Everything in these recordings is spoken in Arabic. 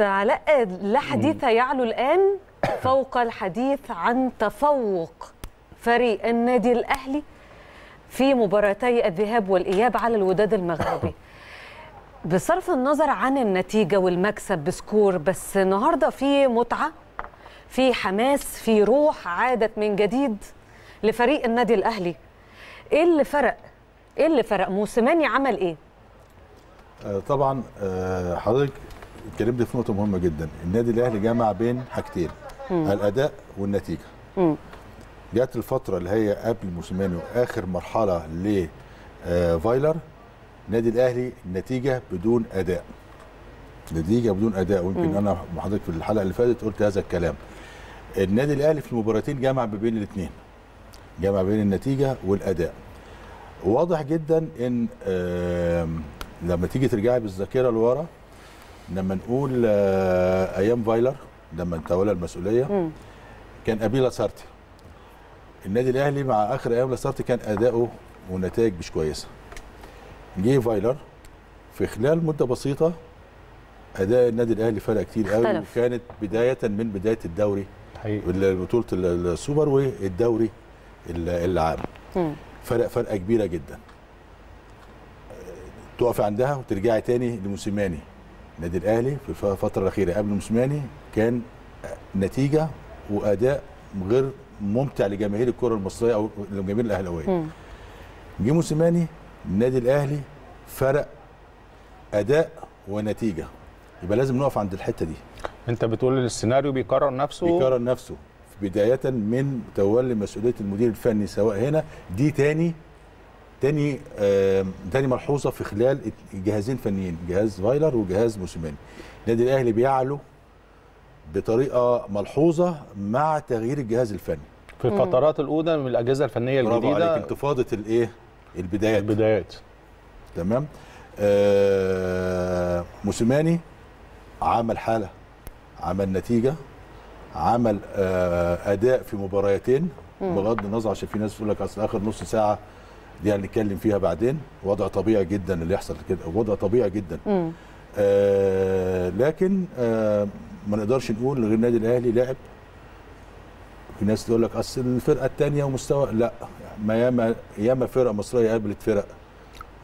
علاء لا حديث يعلو الآن فوق الحديث عن تفوق فريق النادي الأهلي في مباراتي الذهاب والإياب على الوداد المغربي، بصرف النظر عن النتيجة والمكسب بسكور، بس النهاردة في متعة، في حماس، في روح عادت من جديد لفريق النادي الأهلي. إيه اللي فرق؟ إيه اللي فرق؟ موسيماني عمل إيه؟ طبعا حضرتك اتكلمت في نقطة مهمة جدا. النادي الأهلي جمع بين حاجتين، الأداء والنتيجة. جت الفترة اللي هي قبل موسيماني وآخر مرحلة لفايلر، النادي الأهلي نتيجة بدون أداء. نتيجة بدون أداء، ويمكن أنا حضرتك في الحلقة اللي فاتت قلت هذا الكلام. النادي الأهلي في المباراتين جمع بين الاثنين، جمع بين النتيجة والأداء. واضح جدا إن لما تيجي ترجعي بالذاكرة لورا، لما نقول ايام فايلر لما تولى المسؤوليه كان قبيله سارتي. النادي الاهلي مع اخر ايام لسارتي كان اداؤه ونتائج مش كويسه. جه فايلر، في خلال مده بسيطه اداء النادي الاهلي فرق كتير قوي، وكانت بدايه من بدايه الدوري بطوله السوبر والدوري العام. فرقه كبيره جدا. تقف عندها وترجعي تاني لموسيماني. النادي الاهلي في الفتره الاخيره قبل موسيماني كان نتيجه واداء غير ممتع لجماهير الكره المصريه او لجماهير الاهلاويه. جه موسيماني، النادي الاهلي فرق اداء ونتيجه، يبقى لازم نقف عند الحته دي. انت بتقول السيناريو بيكرر نفسه، بيكرر نفسه بدايه من تولي مسؤوليه المدير الفني، سواء هنا دي تاني ملحوظه في خلال جهازين فنيين، جهاز فايلر وجهاز موسيماني. النادي الاهلي بيعلو بطريقه ملحوظه مع تغيير الجهاز الفني في الفترات الاولى من الاجهزه الفنيه الجديده، انتفاضه البدايات. تمام. موسيماني عمل حاله، عمل نتيجه، عمل اداء في مباريتين، بغض النظر عشان في ناس تقول لك اصل اخر نص ساعه دي هنتكلم فيها بعدين، وضع طبيعي جدا اللي يحصل كده، وضع طبيعي جدا. لكن ما نقدرش نقول غير النادي الاهلي لعب. في ناس تقول لك اصل الفرقه الثانيه ومستوى، لا، ياما فرقه مصريه قابلت فرق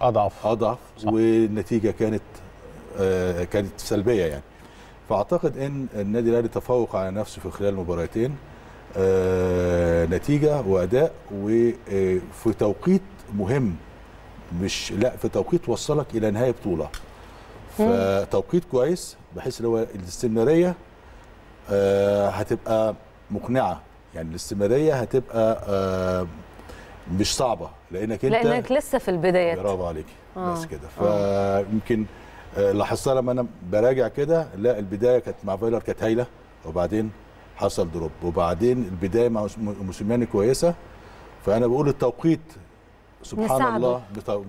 اضعف صح. والنتيجه كانت سلبيه يعني. فاعتقد ان النادي الاهلي تفوق على نفسه في خلال مباراتين، نتيجه واداء، وفي توقيت مهم، مش لا في توقيت وصلك الى نهايه بطوله. فتوقيت كويس بحيث ان هو الاستمراريه هتبقى مقنعه، يعني الاستمراريه هتبقى مش صعبه، لانك لسه في البدايات. برافو عليكي. بس كده. فيمكن لاحظتها لما انا براجع كده، لا البدايه كانت مع فايلر كانت هايله، وبعدين حصل دروب، وبعدين البدايه مع موسيماني كويسه. فانا بقول التوقيت سبحان الله